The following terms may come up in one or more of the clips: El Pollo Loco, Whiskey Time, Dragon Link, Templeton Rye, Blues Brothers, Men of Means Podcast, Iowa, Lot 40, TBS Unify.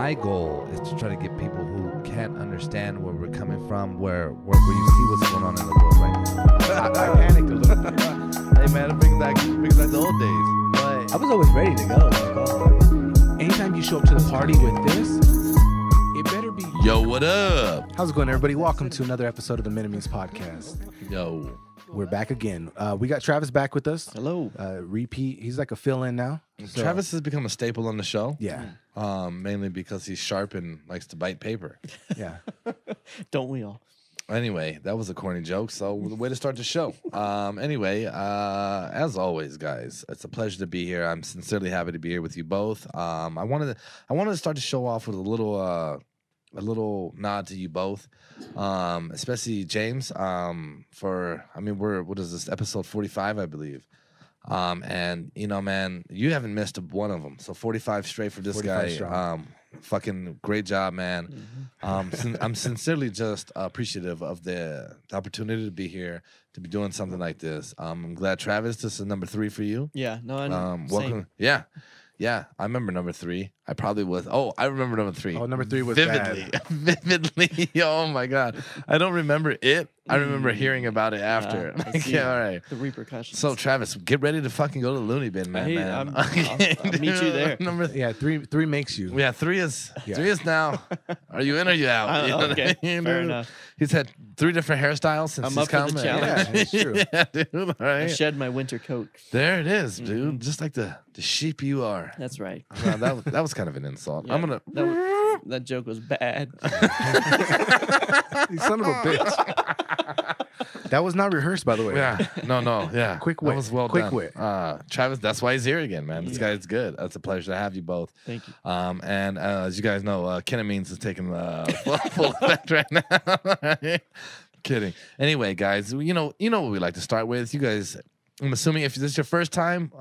my goal is to try to get people who can't understand where we're coming from, where you see what's going on in the world right now. I panicked a little bit. Hey man, it brings back the old days. But I was always ready to go. Anytime you show up to the party with this, it better be. Yo, what up? How's it going, everybody? Welcome to another episode of the Men of Means Podcast. Yo. We're back again. We got Travis back with us. Hello. Repeat. He's like a fill-in now. So. Travis has become a staple on the show. Yeah. Mainly because he's sharp and likes to bite paper. Yeah. Don't we all? Anyway, that was a corny joke, so the way to start the show. As always, guys, it's a pleasure to be here. I'm sincerely happy to be here with you both. I wanted to start the show off with a little nod to you both, especially James. We're what is this, episode 45, I believe. And you know, man, you haven't missed one of them. So 45 straight for this guy. Fucking great job, man. Mm-hmm. I'm sincerely just appreciative of the opportunity to be here, to be doing something like this. I'm glad, Travis, this is number 3 for you. Yeah, no, I know. Welcome. Same. Yeah. Yeah, I remember number 3. I probably was. Oh, I remember number 3. Oh, number 3 was vividly, bad. Vividly. Oh my God, I don't remember it. I remember hearing about it after. Yeah, like, yeah, all right. The repercussions. So Travis, get ready to fucking go to the loony bin, man. I'll meet you there. Yeah, 3 makes you. Yeah, 3 is now. Are you in or you out? You know, okay, I mean? Fair enough. He's had 3 different hairstyles since he's come. I'm up for the challenge. Yeah, it's true. Yeah, dude. All right. I shed my winter coat. There it is, dude. Just like the sheep you are. That's right. Well, that was kind of an insult. Yeah, I'm gonna. That joke was bad. You son of a bitch. That was not rehearsed, by the way. Yeah. No. Yeah. Quick wit. That was well done. Quick wit. Travis, that's why he's here again, man. This guy's good. That's a pleasure to have you both. Thank you. And as you guys know, Ken Means is taking full effect right now. Kidding. Anyway, guys, you know what we like to start with. You guys. I'm assuming if this is your first time,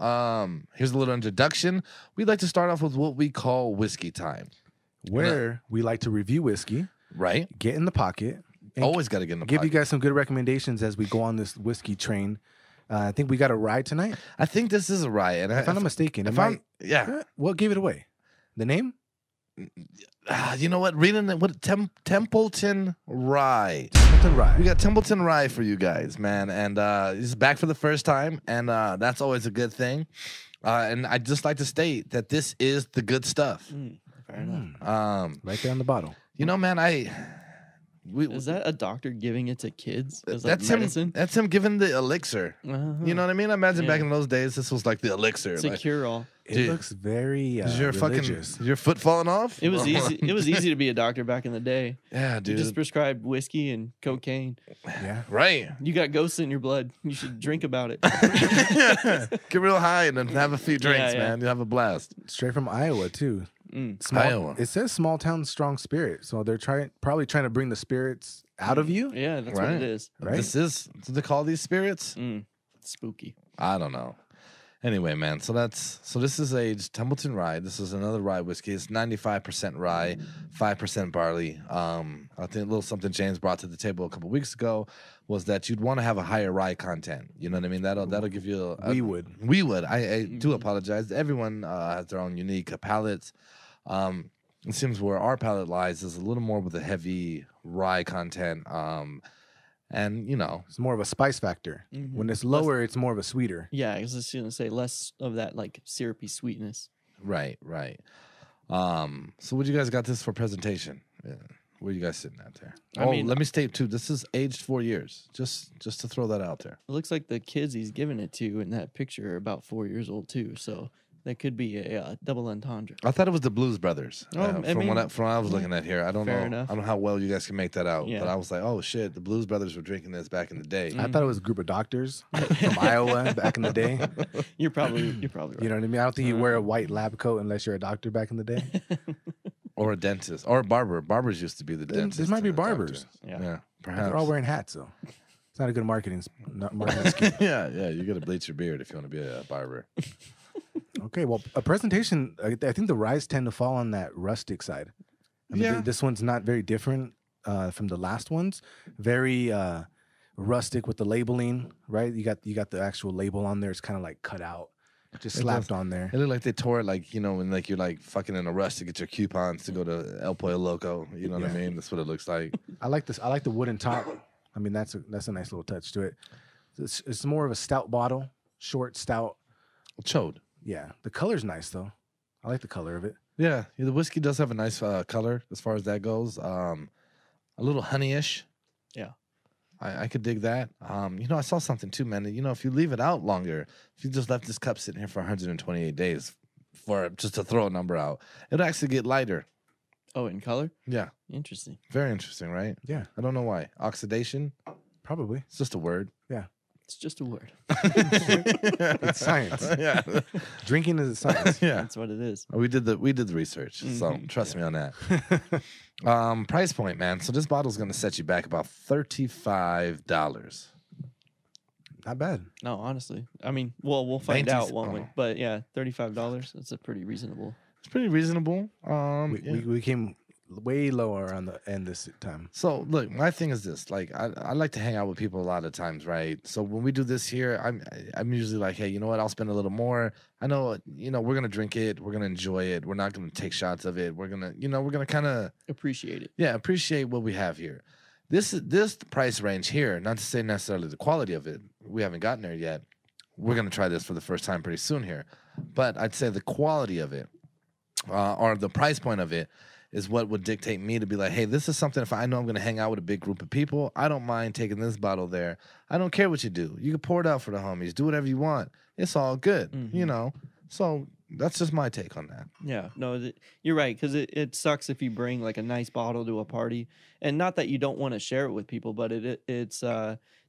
here's a little introduction. We'd like to start off with what we call Whiskey Time, where we like to review whiskey, right? Get in the pocket. Always got to get in the pocket. Give you guys some good recommendations as we go on this whiskey train. I think we got a ride tonight. I think this is a ride. And if I'm not mistaken. Well, give it away. The name? You know what? Reading what Templeton Rye. Templeton Rye. We got Templeton Rye for you guys, man, and he's back for the first time, and that's always a good thing. And I just like to state that this is the good stuff. Fair enough. Right there on the bottle. You know, man, is that a doctor giving it to kids? That's like medicine? Him. That's him giving the elixir. Uh-huh. You know what I mean? I imagine back in those days, this was like the elixir. It's a cure-all. Dude, it looks very religious. Is your foot falling off? It was easy. It was easy to be a doctor back in the day. Yeah, dude. You just prescribed whiskey and cocaine. Yeah, right. You got ghosts in your blood. You should drink about it. Get real high and then have a few drinks, man. You'll have a blast. Straight from Iowa, too. Iowa. It says small town, strong spirit. So they're probably trying to bring the spirits out of you. Yeah, that's right. What it is. Right? This is. Do they call these spirits? Spooky. I don't know. Anyway, man, so this is a Templeton Rye. This is another rye whiskey. It's 95% rye, 5% barley. I think a little something James brought to the table a couple weeks ago was that you'd want to have a higher rye content. You know what I mean? That'll give you We would. I do apologize. Everyone has their own unique palates. It seems where our palate lies is a little more with a heavy rye content. And, you know, it's more of a spice factor. Mm-hmm. When it's lower, it's more of a sweeter. Yeah, I was just going to say less of that, like, syrupy sweetness. Right. So what do you guys got this for presentation? Yeah. Where are you guys sitting out there? Let me state, too, this is aged 4 years, just to throw that out there. It looks like the kids he's giving it to in that picture are about 4 years old, too, so... That could be a double entendre. I thought it was the Blues Brothers. From what I was looking at here, I don't know. Enough. I don't know how well you guys can make that out. Yeah. But I was like, oh shit, the Blues Brothers were drinking this back in the day. I thought it was a group of doctors from Iowa back in the day. You're probably right. You know what I mean? I don't think you wear a white lab coat unless you're a doctor back in the day, or a dentist, or a barber. Barbers used to be the dentist. This might be barbers. Yeah, perhaps. They're all wearing hats though. It's not a good marketing scheme. Yeah. You got to bleach your beard if you want to be a barber. Okay, well, a presentation, I think the ryes tend to fall on that rustic side. I mean, this one's not very different from the last ones. Very rustic with the labeling, right? You got the actual label on there. It's kind of like cut out. Just slapped on there. It looked like they tore it, like, you know, when like you're like fucking in a rush to get your coupons to go to El Pollo Loco. You know what I mean? That's what it looks like. I like this. I like the wooden top. I mean, that's a nice little touch to it. It's more of a stout bottle, short stout. Chode. Yeah, the color's nice though. I like the color of it. Yeah, yeah, the whiskey does have a nice color as far as that goes. A little honey-ish. Yeah. I could dig that. You know, I saw something too, man. You know, if you leave it out longer, if you just left this cup sitting here for 128 days, for just to throw a number out, it'll actually get lighter. Oh, in color? Yeah. Interesting. Very interesting, right? Yeah. I don't know why. Oxidation? Probably. It's just a word. Yeah. It's just a word. It's science. Yeah. Drinking is a science. Yeah. That's what it is. We did the research. Mm-hmm. So trust me on that. Price point, man. So this bottle's gonna set you back about $35. Not bad. No, honestly. I mean, well, we'll find out, won't we? But yeah, $35. That's a pretty reasonable. It's pretty reasonable. We came way lower on the end this time. So look, my thing is this: like, I like to hang out with people a lot of times, right? So when we do this here, I'm usually like, hey, you know what? I'll spend a little more. I know, you know, we're gonna drink it, we're gonna enjoy it, we're not gonna take shots of it, we're gonna, you know, we're gonna kind of appreciate it. Yeah, appreciate what we have here. This price range here, not to say necessarily the quality of it, we haven't gotten there yet. We're gonna try this for the first time pretty soon here, but I'd say the quality of it, or the price point of it, is what would dictate me to be like, hey, this is something, if I know I'm going to hang out with a big group of people, I don't mind taking this bottle there. I don't care what you do. You can pour it out for the homies. Do whatever you want. It's all good, you know? So that's just my take on that. Yeah. No, you're right, because it sucks if you bring, like, a nice bottle to a party. And not that you don't want to share it with people, but it's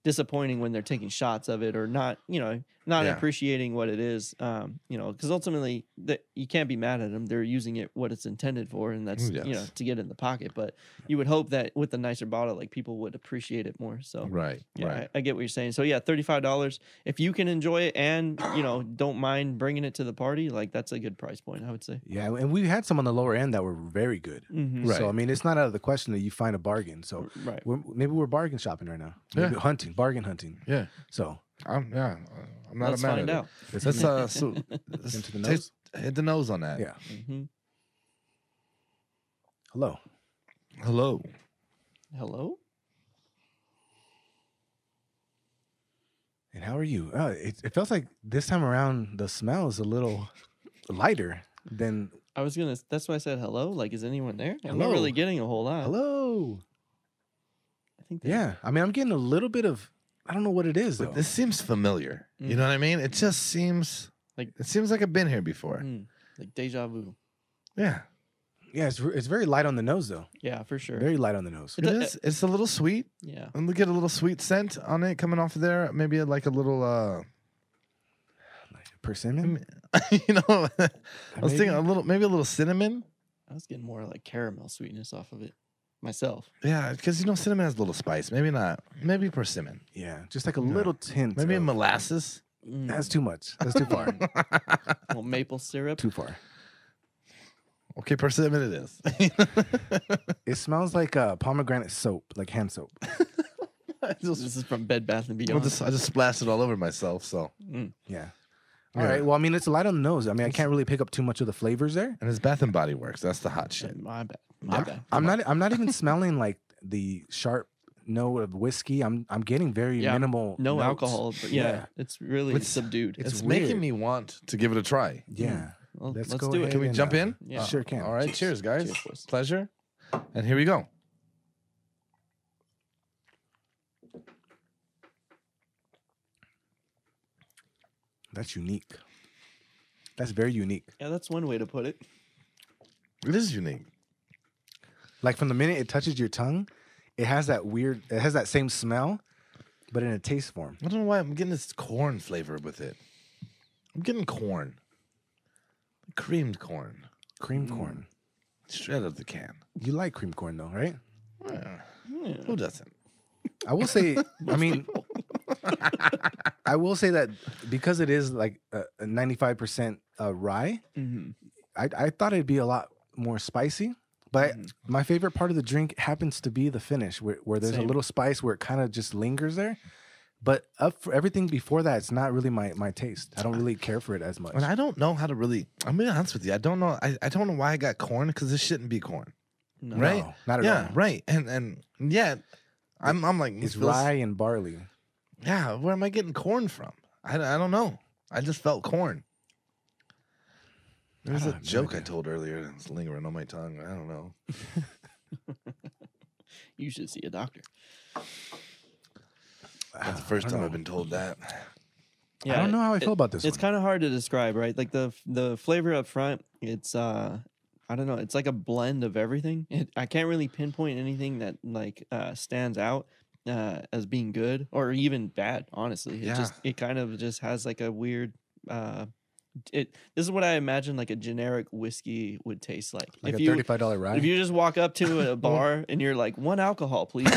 disappointing when they're taking shots of it or not, you know, not appreciating what it is, you know, because ultimately you can't be mad at them. They're using it what it's intended for, and that's, you know, to get in the pocket. But you would hope that with a nicer bottle, like, people would appreciate it more. So, right. Yeah, right. I get what you're saying. So, yeah, $35. If you can enjoy it and, you know, don't mind bringing it to the party, like, that's a good price point, I would say. Yeah. And we had some on the lower end that were very good. Mm-hmm. Right. So, I mean, it's not out of the question that you find a bargain. So, right. Maybe we're bargain shopping right now. Maybe hunting. Bargain hunting. Yeah. So I'm not a man. Let's into the nose. Hit the nose on that. Yeah. Mm-hmm. Hello. Hello. Hello. And how are you? It felt like this time around the smell is a little lighter than I was gonna. That's why I said hello. Like, is anyone there? I'm not really getting a whole lot. Hello. Yeah, I mean, I'm getting a little bit of, I don't know what it is, though. But this seems familiar. Mm. You know what I mean? It just seems like I've been here before. Like deja vu. Yeah. Yeah, it's very light on the nose, though. Yeah, for sure. Very light on the nose. It is. It's a little sweet. Yeah. And we get a little sweet scent on it coming off of there. Maybe like a little like persimmon? You know, I was thinking maybe a little cinnamon. I was getting more like caramel sweetness off of it myself. Yeah, because, you know, cinnamon has a little spice. Maybe not. Maybe persimmon. Yeah, just like a little tint. Maybe molasses. That's too much. That's too far. Well, maple syrup. Too far. Okay, persimmon it is. It smells like pomegranate soap, like hand soap. This is from Bed Bath & Beyond. I just splashed it all over myself, so. Yeah. All right. Well, I mean, it's light on the nose. I mean, I can't really pick up too much of the flavors there. And it's Bath and Body Works. That's the hot shit. My bad. My bad. I'm not even smelling like the sharp note of whiskey. I'm getting very minimal. No notes. Alcohol. But yeah. It's really subdued. It's making me want to give it a try. Yeah. Well, let's do it. Can we jump in? Yeah. Sure can. All right. Cheers, guys. Cheers, pleasure. And here we go. That's unique. That's very unique. Yeah, that's one way to put it. It is unique. Like, from the minute it touches your tongue, it has that same smell, but in a taste form. I don't know why I'm getting this corn flavor with it. I'm getting corn. Creamed corn. Creamed corn. Straight out of the can. You like creamed corn, though, right? Yeah. Who doesn't? I will say, I mean... I will say that because it is like a 95% rye, I thought it'd be a lot more spicy. But my favorite part of the drink happens to be the finish, where there's a little spice where it kind of just lingers there. But up for everything before that, it's not really my taste. I don't really care for it as much. And I don't know how to really. I'm being honest with you. I don't know. I don't know why I got corn, because it shouldn't be corn, no, right? No, not at all. Yeah, right. And yeah, I'm like, it's rye and barley. Yeah, where am I getting corn from? I don't know. I just felt corn. There's a joke I told earlier that's lingering on my tongue. I don't know. You should see a doctor. That's the first time I've been told that. Yeah, I don't know how I feel about this. It's kind of hard to describe, right? Like the flavor up front, it's I don't know. It's like a blend of everything. I can't really pinpoint anything that like stands out as being good or even bad. Honestly, it kind of just has like a weird. This is what I imagine like a generic whiskey would taste like. Like if a $35 rye? If you just walk up to a bar and you're like, one alcohol, please.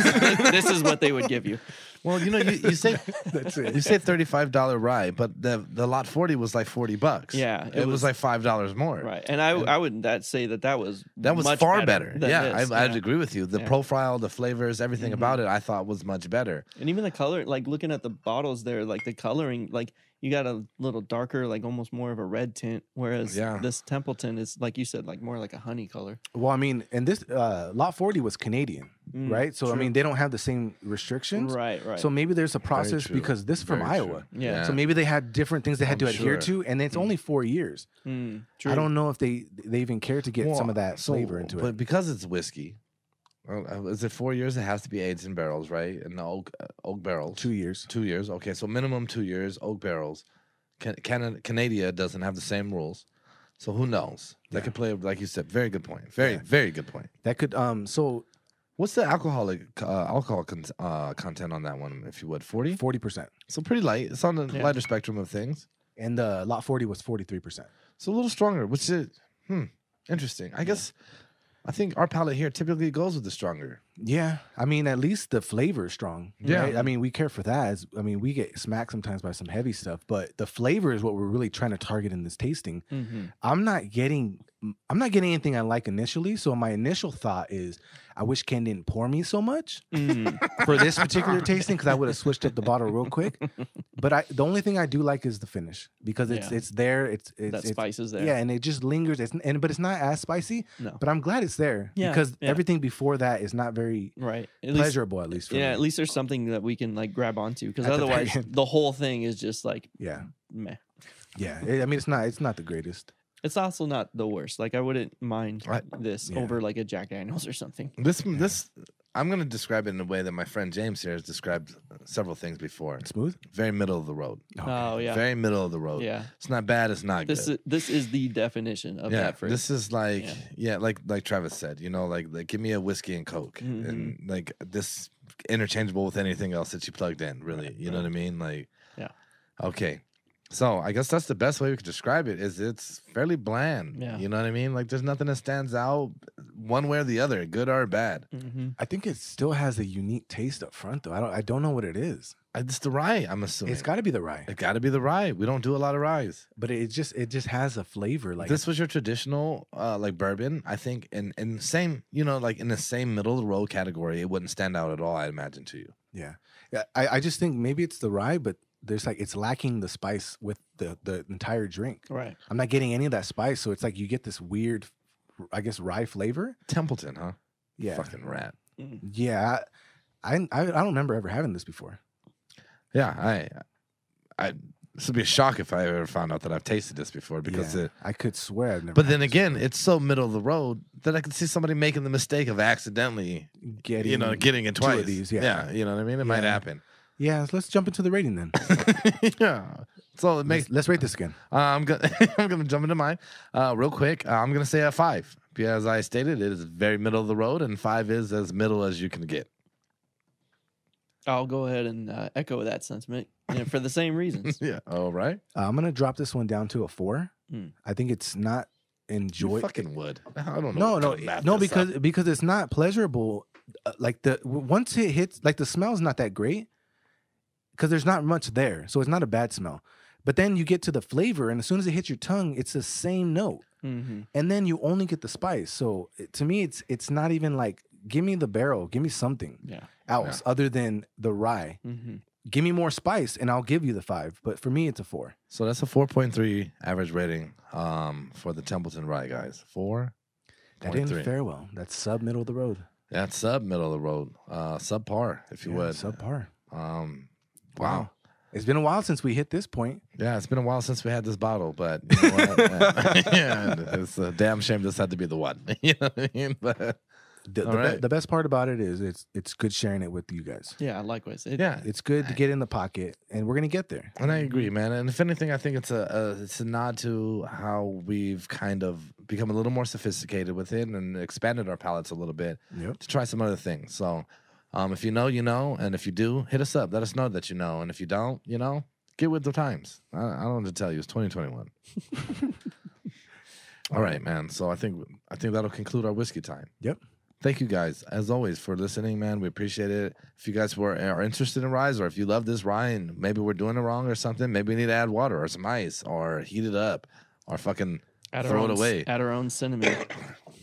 This is what they would give you. Well, you know, you say that's it. You say $35 rye, but the Lot 40 was like $40. Yeah, it was like $5 more. Right, and I would say that was much far better. Yeah, I'd agree with you. The profile, the flavors, everything about it, I thought was much better. And even the color, like looking at the bottles there, like the coloring, like. You got a little darker, like almost more of a red tint, whereas this Templeton is, like you said, like more like a honey color. Well, I mean, and this Lot 40 was Canadian, right? So, true. I mean, they don't have the same restrictions. Right, right. So maybe there's a process because this is from Iowa. Yeah. So maybe they had different things they had to adhere to, and it's only 4 years. Mm, true. I don't know if they even care to get some of that flavor into it. But because it's whiskey, is it 4 years? It has to be aged in barrels, right? And the oak barrels. 2 years. 2 years. Okay, so minimum 2 years, oak barrels. Canada doesn't have the same rules, so who knows? That could play, like you said. Very good point. Very, very good point. That could. So, what's the alcohol content on that one? If you would, 40. 40%. So pretty light. It's on the lighter spectrum of things. And the Lot 40 was 43%. So a little stronger, which is interesting. I guess. I think our palate here typically goes with the stronger. Yeah. I mean, at least the flavor is strong. Yeah. Right? I mean, we care for that. I mean, we get smacked sometimes by some heavy stuff, but the flavor is what we're really trying to target in this tasting. Mm-hmm. I'm not getting anything I like initially. So my initial thought is, I wish Ken didn't pour me so much for this particular tasting, because I would have switched up the bottle real quick. But the only thing I do like is the finish, because it's there. That spice is there. Yeah, and it just lingers. But it's not as spicy. No. But I'm glad it's there because everything before that is not very pleasurable, at least for me. At least there's something that we can like grab onto, because otherwise the whole thing is just like meh. Yeah, I mean it's not the greatest. It's also not the worst. Like I wouldn't mind this over like a Jack Daniels or something. This I'm gonna describe it in a way that my friend James here has described several things before. Smooth, very middle of the road. Okay. Oh yeah, very middle of the road. Yeah, it's not bad. It's not good. This is the definition of that. For this is like like Travis said, you know, like give me a whiskey and Coke, and like this interchangeable with anything else that you plugged in. Really, you know what I mean? Like okay. So I guess that's the best way we could describe it, is it's fairly bland. Yeah. You know what I mean? Like there's nothing that stands out one way or the other, good or bad. Mm-hmm. I think it still has a unique taste up front, though. I don't know what it is. It's the rye, I'm assuming. It's got to be the rye. It's got to be the rye. We don't do a lot of ryes. But it just has a flavor. Like this was your traditional like bourbon, I think, and same, you know, like in the same middle of the road category, it wouldn't stand out at all, I imagine, to you. Yeah. I just think maybe it's the rye, but there's like it's lacking the spice with the entire drink. Right. I'm not getting any of that spice, so it's like you get this weird, I guess, rye flavor. Templeton, huh? Yeah. Fucking rat. Yeah. I don't remember ever having this before. Yeah, I this would be a shock if I ever found out that I've tasted this before, because I could swear I've never. But then again, it's so middle of the road that I could see somebody making the mistake of accidentally getting it twice. Two of these, yeah, you know what I mean? It might happen. Yeah, let's jump into the rating then. So let's rate this again. I'm gonna jump into mine real quick. I'm gonna say a 5, because I stated it is very middle of the road, and 5 is as middle as you can get. I'll go ahead and echo that sentiment, for the same reasons. All right. I'm gonna drop this one down to a 4. I think it's not enjoyable. Fucking would. I don't know. No, because it's not pleasurable. Like once it hits, like the smell's not that great, because there's not much there, so it's not a bad smell. But then you get to the flavor, and as soon as it hits your tongue, it's the same note. And then you only get the spice. So to me, it's not even like, give me the barrel, give me something else other than the rye. give me more spice and I'll give you the 5. But for me, it's a 4. So that's a 4.3 average rating for the Templeton Rye, guys. 4. That didn't fare well. That's sub-middle of the road. That's sub-middle of the road. Subpar, if you would. Subpar. Wow. It's been a while since we hit this point. Yeah, it's been a while since we had this bottle, but you know what? Yeah, it's a damn shame this had to be the one. You know what I mean? But the best part about it is it's good sharing it with you guys. Yeah, likewise. It's good to get in the pocket, and we're gonna get there. And I agree, man. And if anything, I think it's a nod to how we've kind of become a little more sophisticated with it and expanded our palates a little bit to try some other things. So, if you know, you know, and if you do, hit us up. Let us know that you know, and if you don't, you know, get with the times. I don't want to tell you. It's 2021. All right, man. So I think that'll conclude our whiskey time. Yep. Thank you guys, as always, for listening, man. We appreciate it. If you guys are interested in rye, or if you love this rye and maybe we're doing it wrong or something, maybe we need to add water or some ice or heat it up or fucking throw it away. Add our own cinnamon.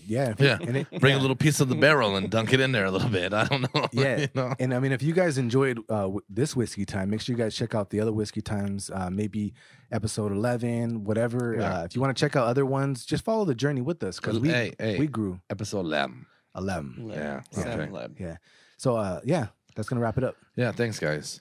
Yeah. Bring a little piece of the barrel and dunk it in there a little bit. I don't know. Yeah. You know? And I mean, if you guys enjoyed this Whiskey Time, make sure you guys check out the other Whiskey Times, maybe episode 11, whatever. Yeah. If you want to check out other ones, just follow the journey with us because we grew. Episode 11. Yeah. Okay. Yeah. So, yeah, that's going to wrap it up. Yeah. Thanks, guys.